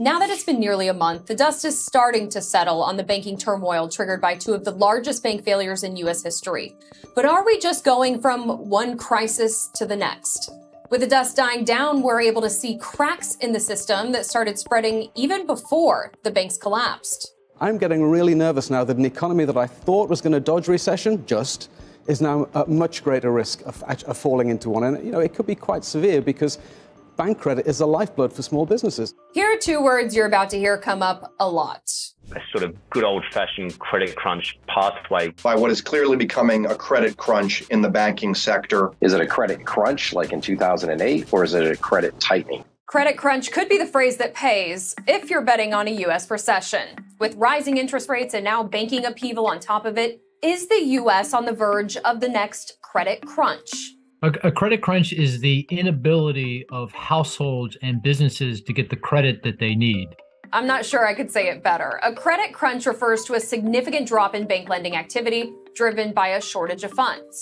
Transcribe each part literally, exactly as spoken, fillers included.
Now that it's been nearly a month, the dust is starting to settle on the banking turmoil triggered by two of the largest bank failures in U S history. But are we just going from one crisis to the next? With the dust dying down, we're able to see cracks in the system that started spreading even before the banks collapsed. I'm getting really nervous now that an economy that I thought was going to dodge recession just is now at much greater risk of, of falling into one. And, you know, it could be quite severe because bank credit is the lifeblood for small businesses. Here are two words you're about to hear come up a lot. A sort of good old-fashioned credit crunch pathway. By what is clearly becoming a credit crunch in the banking sector. Is it a credit crunch like in two thousand eight, or is it a credit tightening? Credit crunch could be the phrase that pays if you're betting on a U S recession. With rising interest rates and now banking upheaval on top of it, is the U S on the verge of the next credit crunch? A, a credit crunch is the inability of households and businesses to get the credit that they need. I'm not sure I could say it better. A credit crunch refers to a significant drop in bank lending activity driven by a shortage of funds.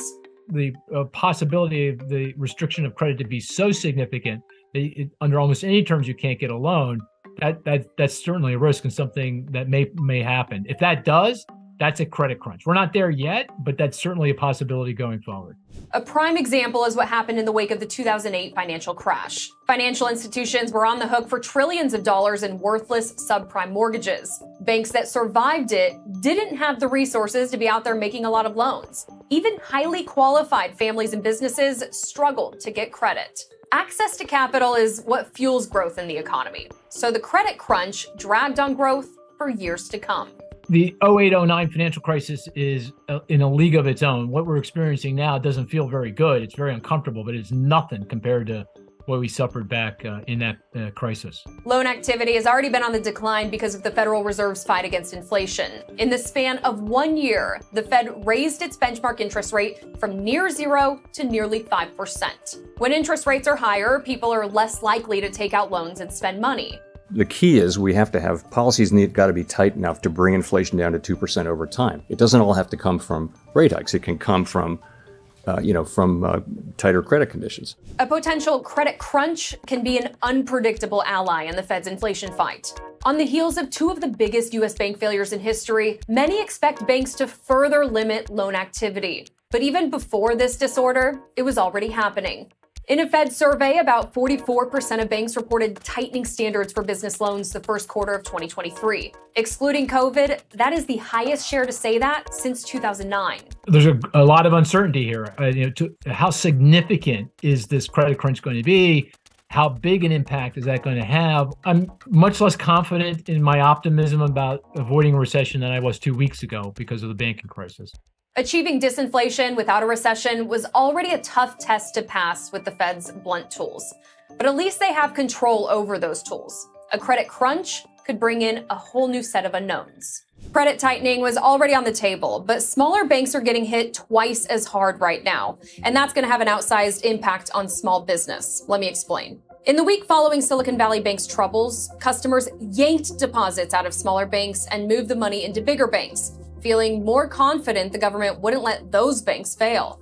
The uh, possibility of the restriction of credit to be so significant that it, under almost any terms you can't get a loan, that, that, that's certainly a risk and something that may, may happen. If that does, that's a credit crunch. We're not there yet, but that's certainly a possibility going forward. A prime example is what happened in the wake of the two thousand eight financial crash. Financial institutions were on the hook for trillions of dollars in worthless subprime mortgages. Banks that survived it didn't have the resources to be out there making a lot of loans. Even highly qualified families and businesses struggled to get credit. Access to capital is what fuels growth in the economy. So the credit crunch dragged on growth for years to come. The oh eight oh nine financial crisis is in a league of its own. What we're experiencing now doesn't feel very good. It's very uncomfortable, but it's nothing compared to what we suffered back uh, in that uh, crisis. Loan activity has already been on the decline because of the Federal Reserve's fight against inflation. In the span of one year, the Fed raised its benchmark interest rate from near zero to nearly five percent. When interest rates are higher, people are less likely to take out loans and spend money. The key is we have to have policies need got to be tight enough to bring inflation down to two percent over time. It doesn't all have to come from rate hikes. It can come from, uh, you know, from uh, tighter credit conditions. A potential credit crunch can be an unpredictable ally in the Fed's inflation fight. On the heels of two of the biggest U S bank failures in history, many expect banks to further limit loan activity. But even before this disorder, it was already happening. In a Fed survey, about forty-four percent of banks reported tightening standards for business loans the first quarter of twenty twenty-three. Excluding COVID, that is the highest share to say that since two thousand nine. There's a, a lot of uncertainty here. Uh, you know, to, how significant is this credit crunch going to be? How big an impact is that going to have? I'm much less confident in my optimism about avoiding a recession than I was two weeks ago because of the banking crisis. Achieving disinflation without a recession was already a tough test to pass with the Fed's blunt tools. But at least they have control over those tools. A credit crunch could bring in a whole new set of unknowns. Credit tightening was already on the table, but smaller banks are getting hit twice as hard right now. And that's going to have an outsized impact on small business. Let me explain. In the week following Silicon Valley Bank's troubles, customers yanked deposits out of smaller banks and moved the money into bigger banks, feeling more confident the government wouldn't let those banks fail.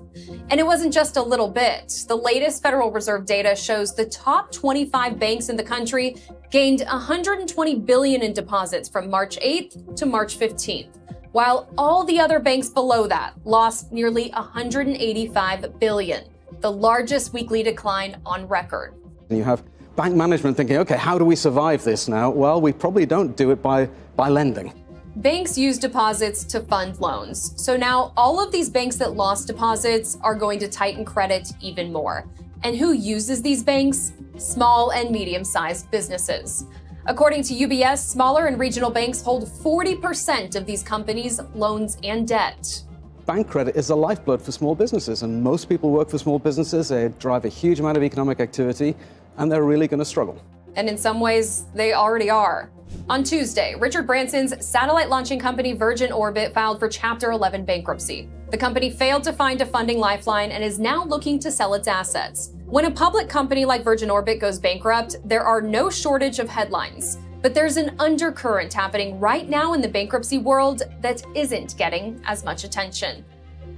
And it wasn't just a little bit. The latest Federal Reserve data shows the top twenty-five banks in the country gained one hundred twenty billion dollars in deposits from March eighth to March fifteenth, while all the other banks below that lost nearly one hundred eighty-five billion dollars, the largest weekly decline on record. You have bank management thinking, okay, how do we survive this now? Well, we probably don't do it by, by lending. Banks use deposits to fund loans. So now all of these banks that lost deposits are going to tighten credit even more. And who uses these banks? Small and medium-sized businesses. According to U B S, smaller and regional banks hold forty percent of these companies' loans and debt. Bank credit is the lifeblood for small businesses, and most people work for small businesses. They drive a huge amount of economic activity, and they're really going to struggle. And in some ways, they already are. On Tuesday, Richard Branson's satellite launching company Virgin Orbit filed for Chapter eleven bankruptcy. The company failed to find a funding lifeline and is now looking to sell its assets. When a public company like Virgin Orbit goes bankrupt, there are no shortage of headlines. But there's an undercurrent happening right now in the bankruptcy world that isn't getting as much attention.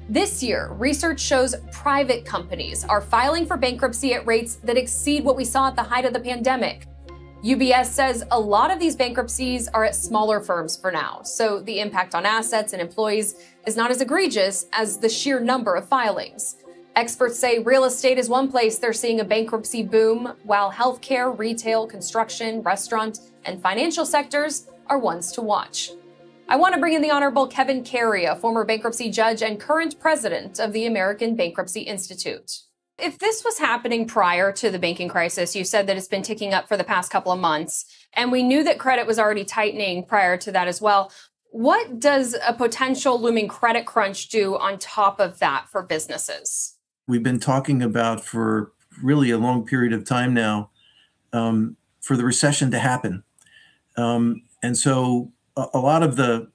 This year, research shows private companies are filing for bankruptcy at rates that exceed what we saw at the height of the pandemic. U B S says a lot of these bankruptcies are at smaller firms for now, so the impact on assets and employees is not as egregious as the sheer number of filings. Experts say real estate is one place they're seeing a bankruptcy boom, while healthcare, retail, construction, restaurant, and financial sectors are ones to watch. I want to bring in the Honorable Kevin Carey, a former bankruptcy judge and current president of the American Bankruptcy Institute. If this was happening prior to the banking crisis, you said that it's been ticking up for the past couple of months, and we knew that credit was already tightening prior to that as well. What does a potential looming credit crunch do on top of that for businesses? We've been talking about for really a long period of time now um, for the recession to happen. Um, and so a, a lot of the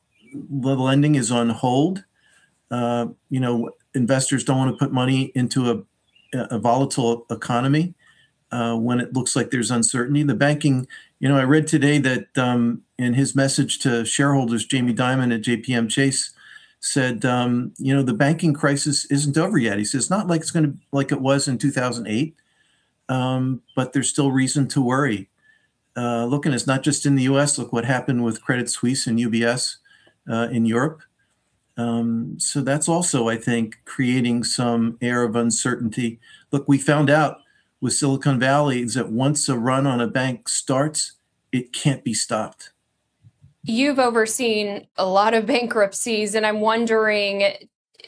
lending is on hold. Uh, you know, investors don't want to put money into a a volatile economy uh, when it looks like there's uncertainty. The banking, you know, I read today that um, in his message to shareholders, Jamie Dimon at J P M Chase said, um, you know, the banking crisis isn't over yet. He says, not like it's going to like it was in two thousand eight, um, but there's still reason to worry. Uh, look, and it's not just in the U S. Look what happened with Credit Suisse and U B S uh, in Europe. Um, so that's also, I think, creating some air of uncertainty. Look, we found out with Silicon Valley is that once a run on a bank starts, it can't be stopped. You've overseen a lot of bankruptcies, and I'm wondering,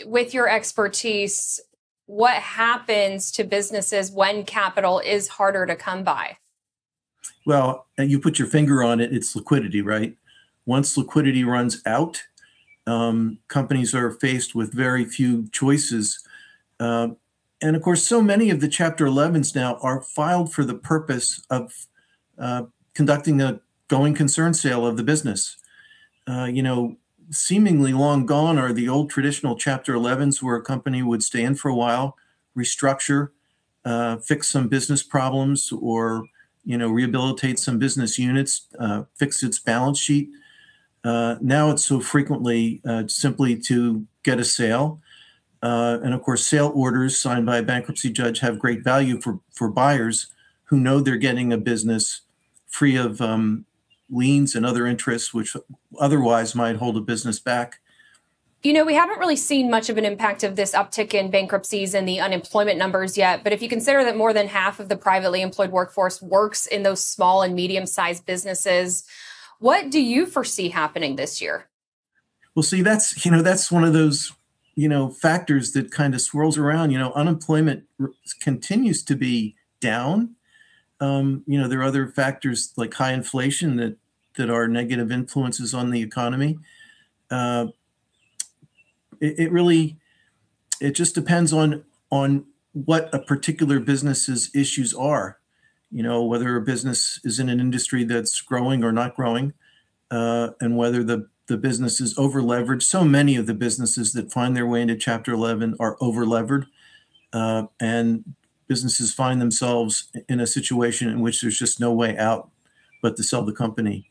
with your expertise, what happens to businesses when capital is harder to come by? Well, you put your finger on it, it's liquidity, right? Once liquidity runs out, Um, companies are faced with very few choices. Uh, and of course, so many of the Chapter elevens now are filed for the purpose of uh, conducting a going concern sale of the business. Uh, you know, seemingly long gone are the old traditional Chapter elevens where a company would stay in for a while, restructure, uh, fix some business problems, or, you know, rehabilitate some business units, uh, fix its balance sheet. Uh, now it's so frequently uh, simply to get a sale. Uh, and of course, sale orders signed by a bankruptcy judge have great value for, for buyers who know they're getting a business free of um, liens and other interests, which otherwise might hold a business back. You know, we haven't really seen much of an impact of this uptick in bankruptcies and the unemployment numbers yet. But if you consider that more than half of the privately employed workforce works in those small and medium-sized businesses, what do you foresee happening this year? Well, see, that's, you know, that's one of those, you know, factors that kind of swirls around. You know, unemployment r- continues to be down. Um, you know, there are other factors like high inflation that, that are negative influences on the economy. Uh, it, it really, it just depends on, on what a particular business's issues are. You know, whether a business is in an industry that's growing or not growing, uh, and whether the, the business is over-leveraged. So many of the businesses that find their way into Chapter eleven are over-levered, uh, and businesses find themselves in a situation in which there's just no way out but to sell the company.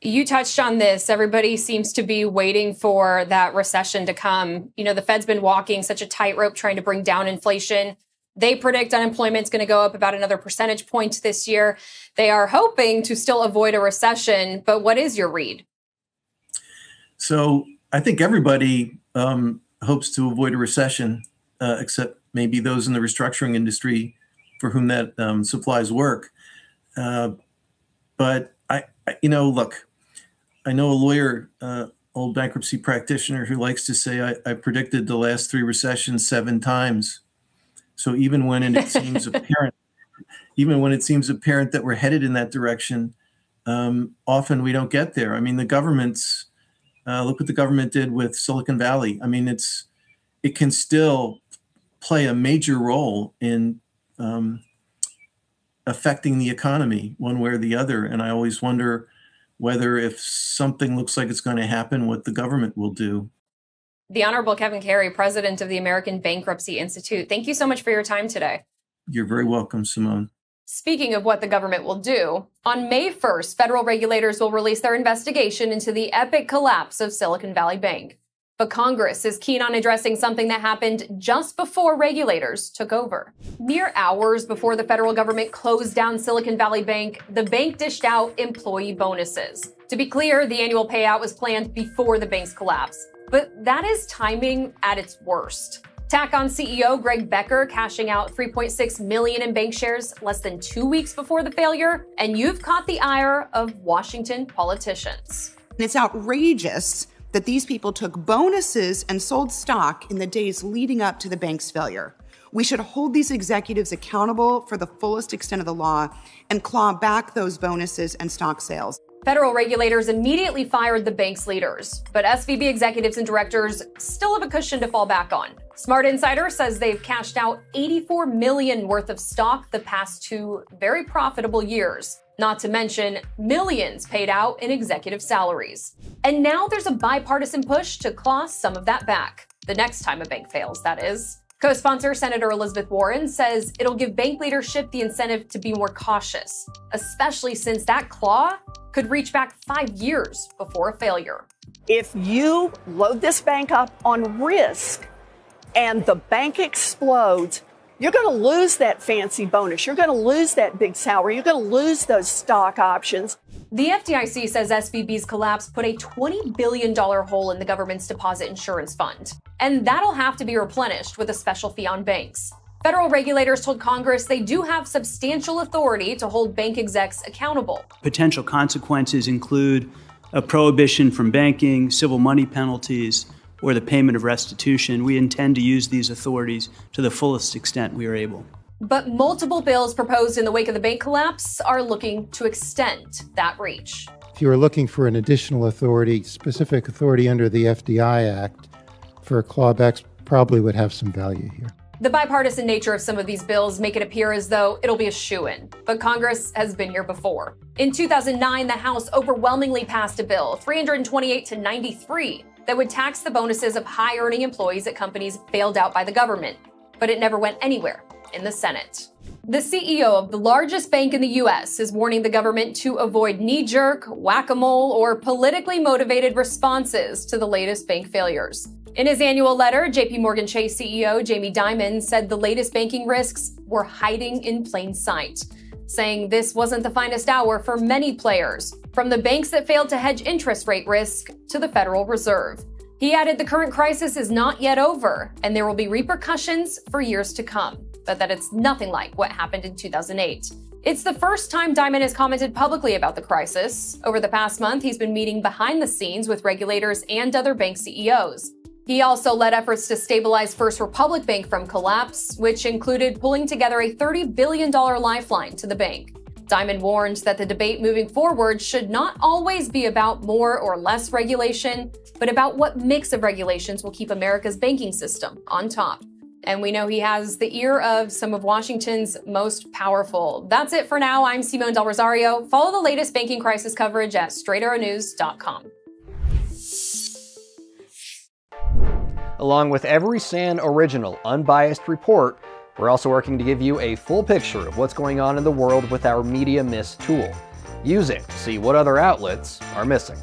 You touched on this. Everybody seems to be waiting for that recession to come. You know, the Fed's been walking such a tightrope trying to bring down inflation. They predict unemployment is going to go up about another percentage point this year. They are hoping to still avoid a recession. But what is your read? So I think everybody um, hopes to avoid a recession, uh, except maybe those in the restructuring industry for whom that um, supplies work. Uh, but, I, I, you know, look, I know a lawyer, uh, old bankruptcy practitioner, who likes to say, I, I predicted the last three recessions seven times. So even when it seems apparent, even when it seems apparent that we're headed in that direction, um, often we don't get there. I mean, the government's uh, look what the government did with Silicon Valley. I mean, it's it can still play a major role in um, affecting the economy one way or the other. And I always wonder whether if something looks like it's going to happen, what the government will do. The Honorable Kevin Carey, president of the American Bankruptcy Institute, thank you so much for your time today. You're very welcome, Simone. Speaking of what the government will do, on May first, federal regulators will release their investigation into the epic collapse of Silicon Valley Bank. But Congress is keen on addressing something that happened just before regulators took over. Mere hours before the federal government closed down Silicon Valley Bank, the bank dished out employee bonuses. To be clear, the annual payout was planned before the bank's collapse. But that is timing at its worst. Tac-on C E O Greg Becker cashing out three point six million dollars in bank shares less than two weeks before the failure, and you've caught the ire of Washington politicians. It's outrageous that these people took bonuses and sold stock in the days leading up to the bank's failure. We should hold these executives accountable for the fullest extent of the law and claw back those bonuses and stock sales. Federal regulators immediately fired the bank's leaders, but S V B executives and directors still have a cushion to fall back on. SmartInsider says they've cashed out eighty-four million dollars worth of stock the past two very profitable years. Not to mention millions paid out in executive salaries. And now there's a bipartisan push to claw some of that back. The next time a bank fails, that is. Co-sponsor Senator Elizabeth Warren says it'll give bank leadership the incentive to be more cautious, especially since that claw could reach back five years before a failure. If you load this bank up on risk and the bank explodes, you're going to lose that fancy bonus. You're going to lose that big salary. You're going to lose those stock options. The F D I C says S V B's collapse put a twenty billion dollars hole in the government's deposit insurance fund, and that'll have to be replenished with a special fee on banks. Federal regulators told Congress they do have substantial authority to hold bank execs accountable. Potential consequences include a prohibition from banking, civil money penalties, or the payment of restitution. We intend to use these authorities to the fullest extent we are able. But multiple bills proposed in the wake of the bank collapse are looking to extend that reach. If you are looking for an additional authority, specific authority under the F D I Act for clawbacks, probably would have some value here. The bipartisan nature of some of these bills make it appear as though it'll be a shoo-in, but Congress has been here before. In two thousand nine, the House overwhelmingly passed a bill, three twenty-eight to ninety-three, that would tax the bonuses of high-earning employees at companies bailed out by the government, but it never went anywhere in the Senate. The C E O of the largest bank in the U S is warning the government to avoid knee-jerk, whack-a-mole, or politically motivated responses to the latest bank failures. In his annual letter, JPMorgan Chase C E O Jamie Dimon said the latest banking risks were hiding in plain sight, saying this wasn't the finest hour for many players, from the banks that failed to hedge interest rate risk to the Federal Reserve. He added the current crisis is not yet over, and there will be repercussions for years to come, but that it's nothing like what happened in two thousand eight. It's the first time Dimon has commented publicly about the crisis. Over the past month, he's been meeting behind the scenes with regulators and other bank C E Os. He also led efforts to stabilize First Republic Bank from collapse, which included pulling together a thirty billion dollars lifeline to the bank. Dimon warned that the debate moving forward should not always be about more or less regulation, but about what mix of regulations will keep America's banking system on top. And we know he has the ear of some of Washington's most powerful. That's it for now. I'm Simone Del Rosario. Follow the latest banking crisis coverage at straight arrow news dot com. Along with every S A N original, unbiased report, we're also working to give you a full picture of what's going on in the world with our Media Miss tool. Use it to see what other outlets are missing.